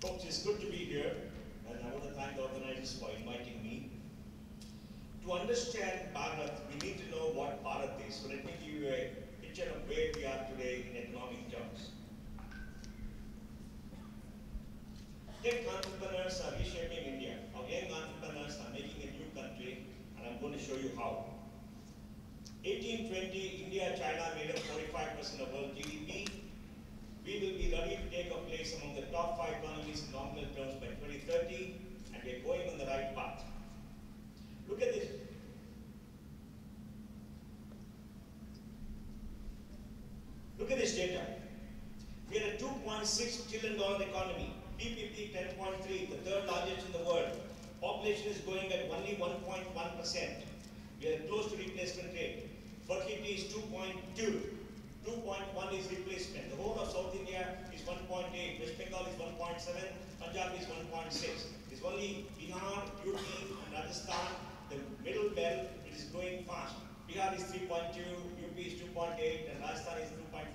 Folks, it's good to be here, and I want to thank the organizers for inviting me. To understand Bharat, we need to know what Bharat is. So let me give you a picture of where we are today in economic terms. Tech entrepreneurs are reshaping India. Our young entrepreneurs are making a new country, and I'm going to show you how. 1820, India and China made up 45% of world GDP. We will be ready to take a place among the top 5 economies in nominal terms by 2030, and we are going on the right path. Look at this. Look at this data. We are a $2.6 trillion economy. PPP 10.3, the third largest in the world. Population is growing at only 1.1%. We are close to replacement rate. Fertility is 2.2. 2.1 is replacement. The whole of South India is 1.8, West Bengal is 1.7, Punjab is 1.6. It's only Bihar, UP, and Rajasthan, the middle belt, it is growing fast. Bihar is 3.2, UP is 2.8, and Rajasthan is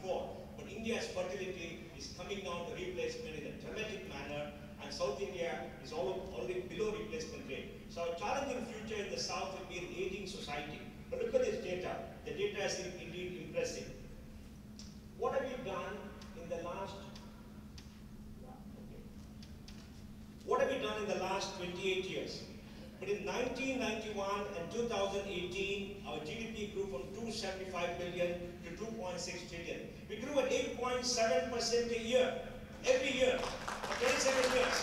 2.4. But India's fertility is coming down to replacement in a dramatic manner, and South India is already below replacement rate. So our challenging future in the South will be an aging society. But look at this data. The data is indeed impressive. What have you done in the last? What have you done in the last 28 years? Between 1991 and 2018, our GDP grew from 275 billion to 2.6 trillion. We grew at 8.7% a year, every year, for 27 years.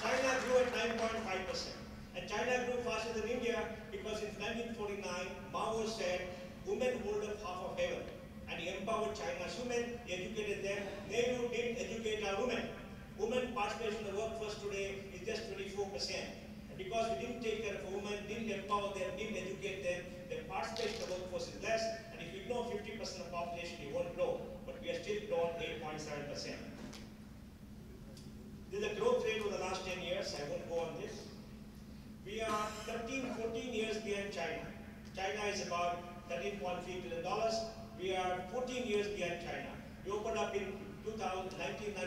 China grew at 9.5%, and China grew faster than India because in 1949, Mao said, "Women hold up half of heaven." And he empowered China's women, he educated them. Nehru didn't educate our women. Women participation in the workforce today is just 24%. And because we didn't take care of women, didn't empower them, didn't educate them, their participation in the workforce is less. And if you ignore 50% of the population, you won't grow. But we are still growing 8.7%. This is the growth rate over the last 10 years. I won't go on this. We are 13, 14 years behind China. China is about $13.3 billion. We are 14 years behind China. We opened up in 1991,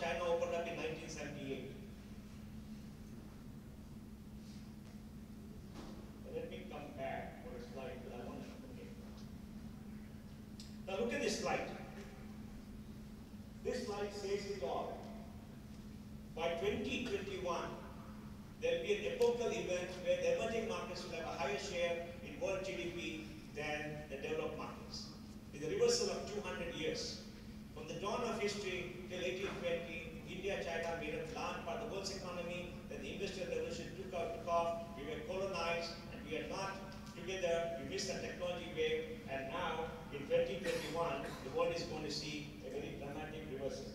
China opened up in 1978. Let me come back for a slide that I want to show. Now look at this slide. This slide says it all. By 2021, there will be an epochal event where the emerging markets will have a higher share in world GDP than the developed markets. It's a reversal of 200 years. From the dawn of history till 1820, India and China made up large part of the world's economy. Then the industrial revolution took off. We were colonized, and we are not together. We missed the technology wave, and now in 2021, the world is going to see a very dramatic reversal.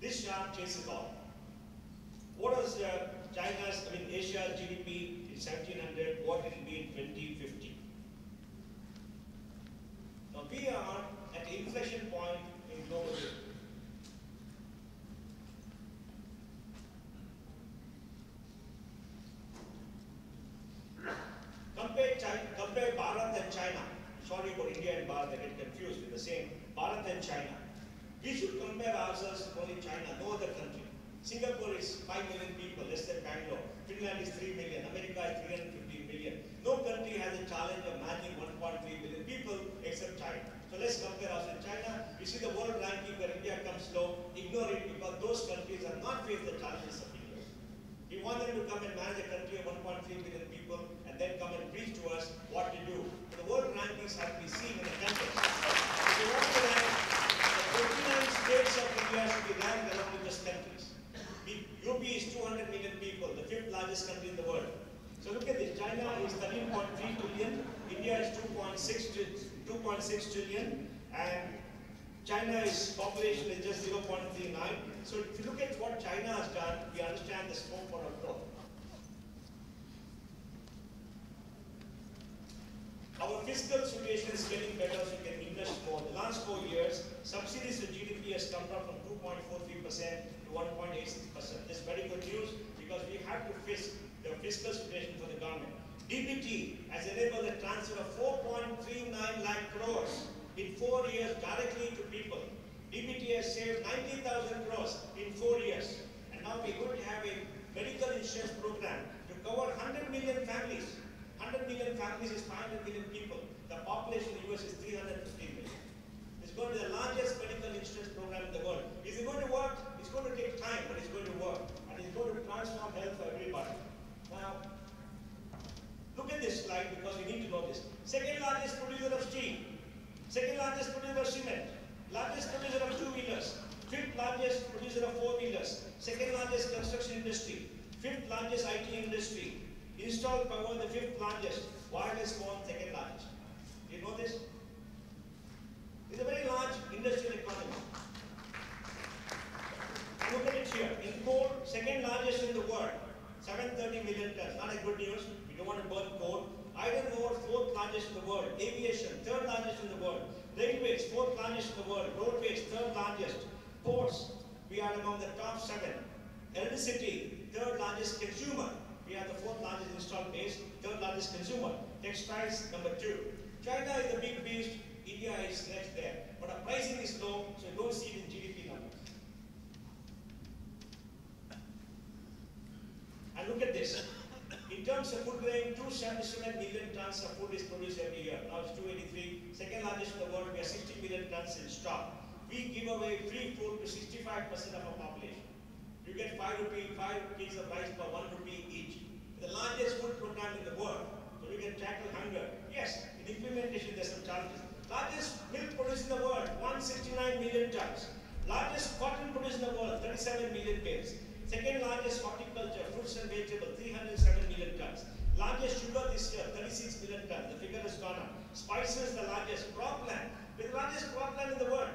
This chart chases all. What was Asia's GDP in 1700? What will it be in 2050? Now we are at the inflection point in global growth. Compare Bharat and China. Sorry about India and Bharat, I get confused with the same. Bharat and China. We should compare ourselves to only China, no other country. Singapore is 5 million people, less than Bangalore. Finland is 3 million. America is 350 million. No country has a challenge of managing 1.3 billion people except China. So let's compare us with China. You see the world ranking where India comes low. Ignore it because those countries have not faced the challenges of India. We want them to come and manage a country of 1.3 billion people and then come and preach to us what to do. But the world rankings have to be seen in the country. If you want to rank, the 29 states of India should be ranked along with those countries. UP is 200 million people, the 5th largest country in the world. So look at this, China is 13.3 trillion, India is 2.6 trillion, and China's population is just 0.39. So if you look at what China has done, we understand the scope for our growth. Our fiscal situation is getting better, so we can invest more. The last 4 years, subsidies to GDP has come down from 2.43% to 1.86%. This is very good news because we have to fix the fiscal situation for the government. DBT has enabled a transfer of 4.39 lakh crores in 4 years directly to people. DBT has saved 90,000 crores in 4 years. And now we could have a medical insurance program to cover 100 million families. 100 million families is 500 million people. The population in the US is 350 million. It's going to be the largest medical insurance program in the world. Is it going to work? It's going to take time, but it's going to work. And it's going to transform health for everybody. Now, look at this slide because you need to know this. Second largest producer of steel. Second largest producer of cement. Largest producer of two-wheelers. Fifth largest producer of four-wheelers. Second largest construction industry. Fifth largest IT industry. Installed power, the fifth largest. Wireless phone, second largest. Do you know this? It's a very large industrial economy. Look at it here. In coal, second largest in the world. 730 million tons. Not a good news. We don't want to burn coal. Iron ore, fourth largest in the world. Aviation, third largest in the world. Railways, fourth largest in the world. Roadways, third largest. Ports, we are among the top 7. Electricity, third largest consumer. We are the fourth largest installed base, third largest consumer. Textiles, number 2. China is the big beast, India is next there. But our pricing is low, so you don't see it in GDP numbers. And look at this. In terms of food grain, 277 million tons of food is produced every year. Now it's 283, second largest in the world. We have 60 million tons in stock. We give away free food to 65% of our population. You get 5 rupees of rice per 1 rupee each. The largest food program in the world, so you can tackle hunger. Yes, in implementation there's some challenges. Largest milk produced in the world, 169 million tons. Largest cotton produced in the world, 37 million bales. Second largest horticulture, fruits and vegetables, 307 million tons. Largest sugar this year, 36 million tons. The figure has gone up. Spices, the largest cropland. We're the largest cropland in the world.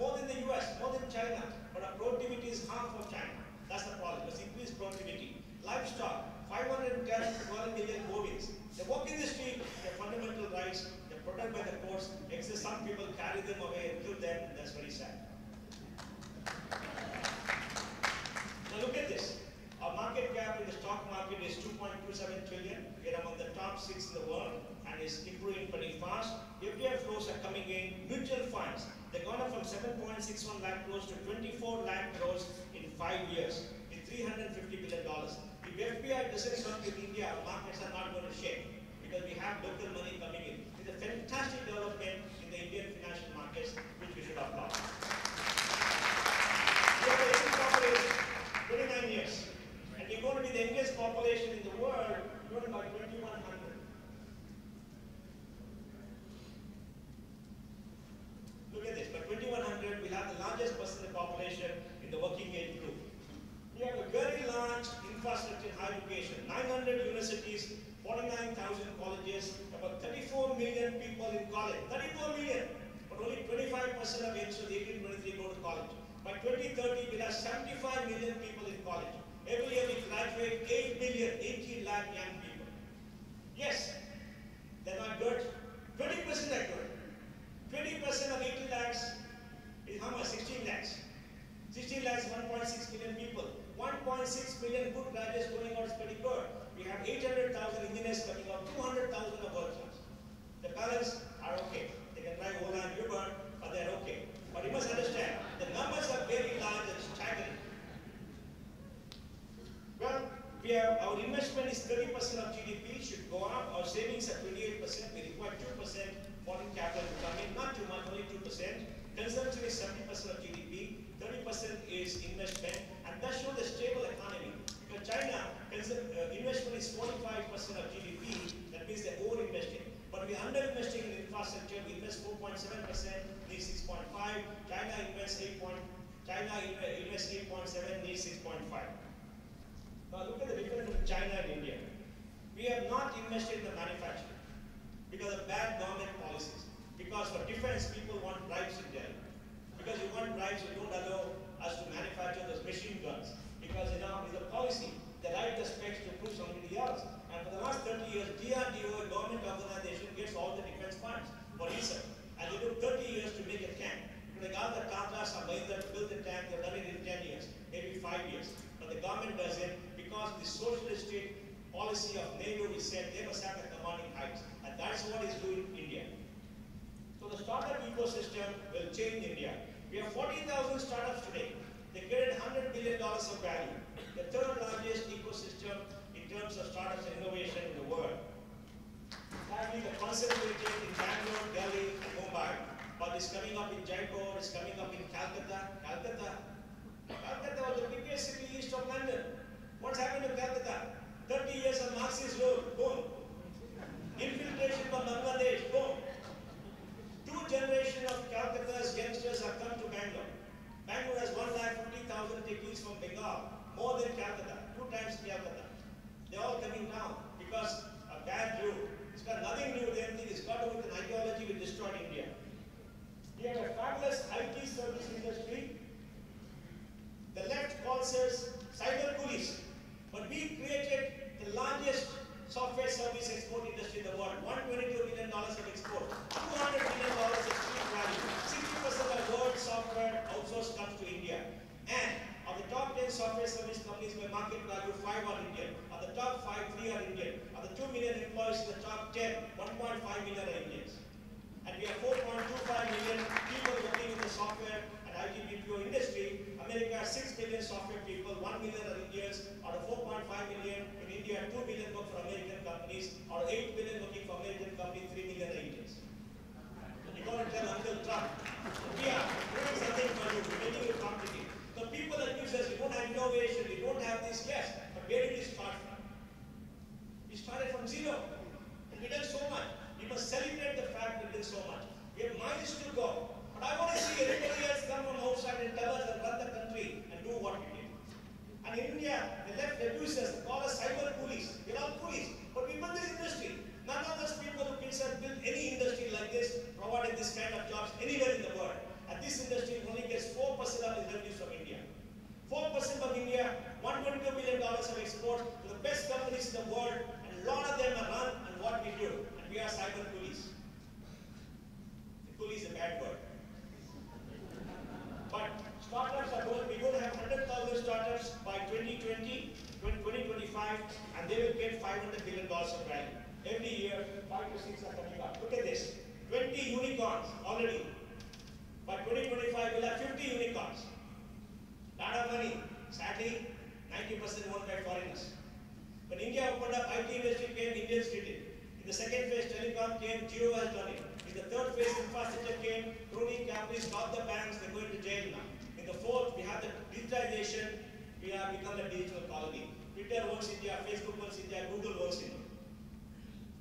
More than the US, more than China. But our productivity is half of China. That's the problem. Let's increase productivity. Livestock, 512 million bovines. They walk in the street, their fundamental rights, they're protected by the courts, except some people carry them away and kill them, and that's very sad. Now look at this. Our market cap in the stock market is 2.27 trillion. We are among the top 6 in the world and is improving pretty fast. FDI flows are coming in, mutual funds. They've gone up from 7.61 lakh crores to 24 lakh crores in 5 years with $350 billion. If FDI doesn't work in India, our markets are not going to shake because we have local money coming in. It's a fantastic development in the Indian financial markets which we should applaud. We have an aging population, 29 years. And we're going to be the youngest population in the world, we're going to about 2100. Look at this, by 2100 we'll have the largest percentage of the population in the working age group. We have a very large infrastructure in higher education, 900 universities, 49,000 colleges, about 34 million people in college, 34 million, but only 25% of age of 18-23 go to college. By 2030 we'll have 75 million people in college. Every year we graduate 8 million, 18 lakh young people. Yes, they're not good. 20% are good. 20% of 18 lakhs is how much? 16 lakhs. 16 lakhs, 1.6 million people. 1.6 million good graduates going out is pretty good. We have 800,000 engineers coming out, 200,000 of workers. The parents are okay. They can drive Ola and Uber, but they're okay. But you must understand, the numbers are very large and staggering. Well, we have, our investment is 30% of GDP, should go up. Our savings are 28%. We require 2% foreign capital to come in, not too much, only 2%. Consumption is 70% of GDP, 30% is investment, and that shows a stable economy. Because China, investment is 45% of GDP, that means they're over-investing. But we are under-investing in infrastructure. We invest 4.7%, need 6.5. China invests 8.7, need 6.5. Now look at the difference between China and India. We have not invested in the manufacturing because of bad government policies. Because for defense, people want bribes in Delhi. Because you want bribes, you don't allow us to manufacture those machine guns. Because now it's a policy. They write the specs to push somebody else. And for the last 30 years, DRDO, a government organization, gets all the defense funds for research. And they took 30 years to make a tank. They got the Tatas and Mahindra to build the tank, they've done it in 10 years, maybe 5 years. But the government does it because the socialistic policy of Nehru is said they must have the commanding heights. And that's what is doing India. So the startup ecosystem will change India. We have 40,000 startups today. They created $100 billion of value. The third largest ecosystem in terms of startups and innovation in the world. Finally, the concept will take in Bangalore, Delhi, and Mumbai, but it's coming up in Jaipur, it's coming up in Calcutta. Calcutta was the biggest city east of London. What's happened to Calcutta? 30 years of Marxist rule, boom. Infiltration from Bangladesh, boom. Two generations of Calcutta's youngsters have come to Bangalore. Bangalore has 150,000 techies from Bengal, more than Calcutta, 2 times Calcutta. They're all coming down because a bad rule. It's got nothing to do with anything. It's got to do with an ideology which destroyed India. We have a fabulous IT service industry. The left calls us cyber police, but we created the largest software service export industry in the world. $122 billion of export, $200 billion of street value. 60% of world software outsourced comes to India. And of the top 10 software service companies by market value, 5 are Indian. Of the top 5, 3 are Indian. Of the 2 million employees in the top 10, 1.5 million are Indians. And we have 4.25 million people working in the software and IT BPO industry. America has 6 million software people, 1 million are Indians. Out of 4.5 million in India, 2 million work for American companies. Out of 8 million working for American companies, 3 million are Indians. And you got to tell Uncle Trump, we are doing something for you, we're making it complicated. The people that use us, we don't have innovation, we don't have this, yes, but where did we start from? We started from zero. And we did so much. We must celebrate the fact we did so much. We have miles to go. But I want to see everybody else come from outside and tell us and run the country and do what we did. And in India, the left refuses to call us cyber police. We're all police. But we built this industry. None of those people who have built any industry like this, provided this kind of jobs anywhere in the world. And this industry only gets 4% of its revenues from India. 4% of India, $122 billion of exports to the best companies in the world, and a lot of them are run on what we do. And we are cyber police. The police is a bad word. But startups are going, we're going to have 100,000 startups by 2020, 2025, and they will get $500 billion of value. Every year, 5 to 6 are coming up. Look at this, 20 unicorns already. By 2025, we'll have 50 unicorns. Lot of money. Sadly, 90% owned by foreigners. When India opened up, IT industry came, Indians did it. In the second phase, telecom came, Jio has done it. In the third phase, infrastructure came, crony companies bought the banks, they're going to jail now. In the fourth, we have the digitization, we have become a digital colony. Twitter owns India, Facebook owns India, Google owns India.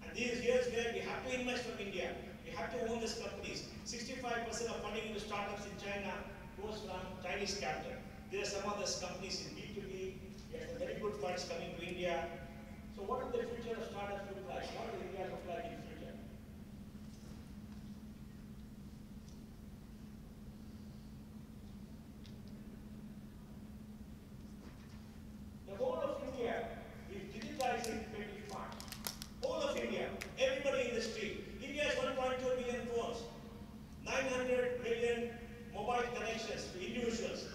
And these years where we have to invest from India, we have to own these companies. 65% of funding into startups in China goes from Chinese capital. There are some other companies in B2B, we have some very good funds coming to India. So what will the future of startups look like? What will India look like in the future? The whole of India is digitizing 25. Whole of India, everybody in the street. India has 1.2 million phones, 900 million mobile connections to individuals,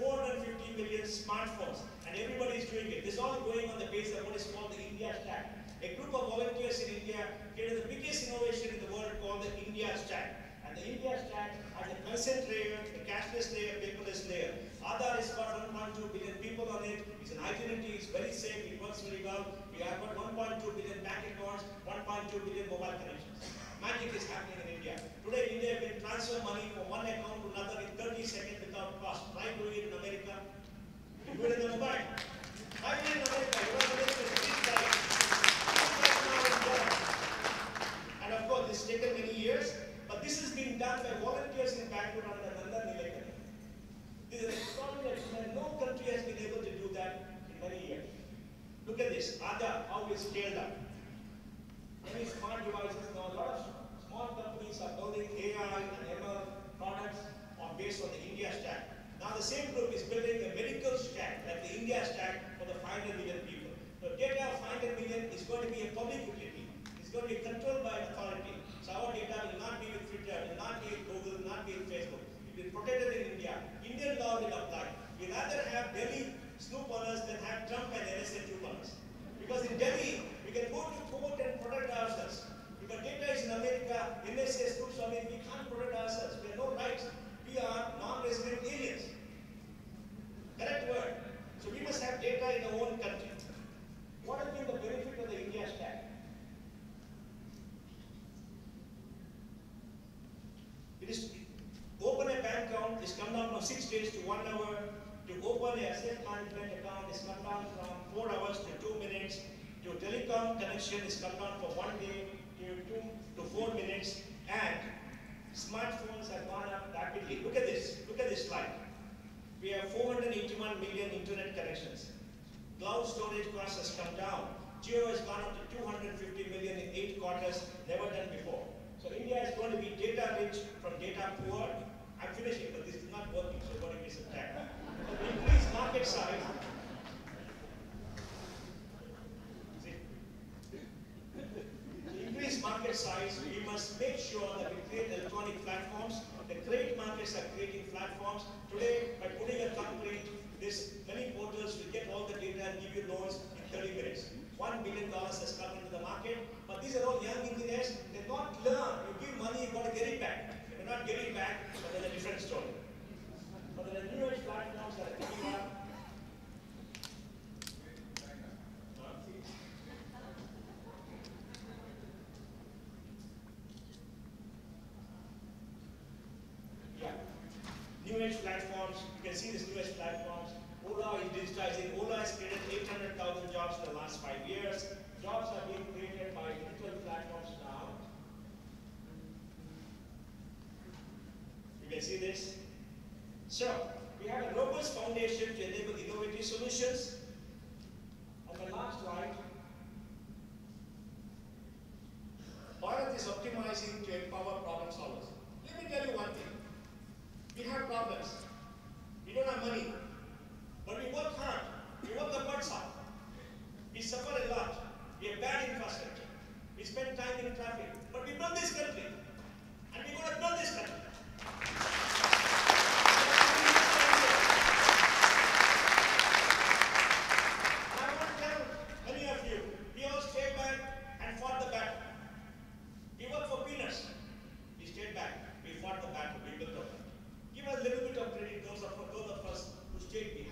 450 million smartphones, and everybody is doing it. This is all going on the basis of what is called the India Stack. A group of volunteers in India created the biggest innovation in the world called the India Stack. And the India Stack has a consent layer, a cashless layer, paperless layer. Aadhaar has got 1.2 billion people on it. It's an identity, it's very safe, it works very well. We have got 1.2 billion bank accounts, 1.2 billion mobile connections. Magic is happening in India. Today, India can transfer money from one account to another in 30 seconds without cost. Try doing it in America. You do it in the mobile. Try doing it in America. You don't have to do it. And of course, this has taken many years, but this has been done by volunteers in Bangalore under Nanda Nilekani. This is an extraordinary achievement. No country has been able to do that in many years. Look at this, Aadhaar, how we scaled up. Many smart devices now, a lot of small companies are building AI and ML products based on the India Stack. Now the same group is building a medical stack, like the India Stack, for the 500 million people. The data of 500 million is going to be a public utility. It's going to be controlled by an authority. So our data will not be with Twitter, will not be with Google, will not be with Facebook. It will be protected in India. Indian law will apply. We'd rather have Delhi snoop on us than have Trump and NSA dupe on us. Because in Delhi, we can go to court and protect ourselves. If our data is in America, NSA is put on it, we can't protect ourselves. We have no rights. We are not 6 days to 1 hour. To open a asset management account is cut down from 4 hours to 2 minutes. Your telecom connection is cut down for 1 day to 2 to 4 minutes. And smartphones have gone up rapidly. Look at this slide. We have 481 million internet connections. Cloud storage costs has come down. Jio has gone up to 250 million in 8 quarters, never done before. So India is going to be data rich from data poor. I'm finishing, but this is not working, so what if we subtract? So increase market size. We must make sure that we create electronic platforms. The great markets are creating platforms. Today, by putting a complaint, this many portals will get all the data and give you loans in 30 minutes. $1 billion has come into the market, but these are all young engineers. They've not learned. You give money, you've got to get it back. If you're not getting back, but there's a different story. But there are new age platforms that are coming up. Platforms, you can see this new age platforms. Ola is digitizing. Ola has created 800,000 jobs in the last 5 years. Jobs are being created by digital platforms now. You can see this. So, we have a robust foundation to enable innovative solutions. On the last slide, Bharat is optimizing to empower problem solvers. Let me tell you one thing. We have problems. We don't have money. But we work hard. We work the bugs out. We suffer a lot. We have bad infrastructure. We spend time in traffic. But we build this country. And we're going to build this country. And I want to tell many of you, we all stayed back and fought the battle. We worked for peanuts. We stayed back. We fought the battle. We built the battle. Give a little bit of credit to those of us who stayed behind.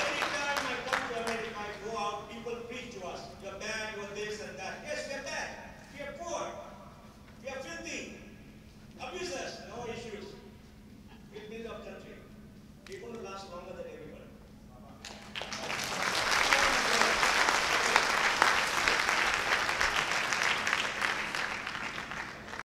Every time I come to America, I go out, people preach to us.